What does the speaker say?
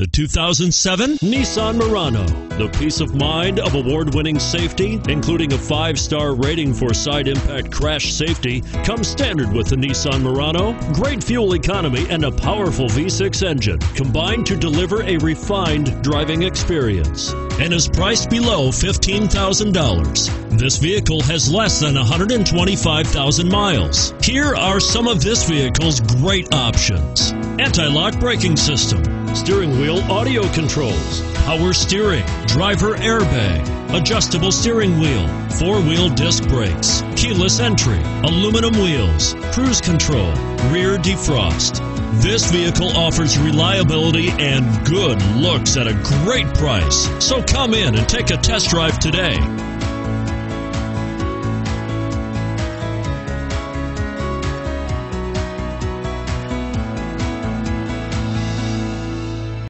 The 2007 Nissan Murano. The peace of mind of award-winning safety, including a 5-star rating for side impact crash safety, comes standard with the Nissan Murano. Great fuel economy and a powerful V6 engine combine to deliver a refined driving experience, and is priced below $15,000. This vehicle has less than 125,000 miles. Here are some of this vehicle's great options: anti-lock braking system, steering wheel audio controls, power steering, driver airbag, adjustable steering wheel, 4-wheel disc brakes, keyless entry, aluminum wheels, cruise control, rear defrost. This vehicle offers reliability and good looks at a great price. So come in and take a test drive today.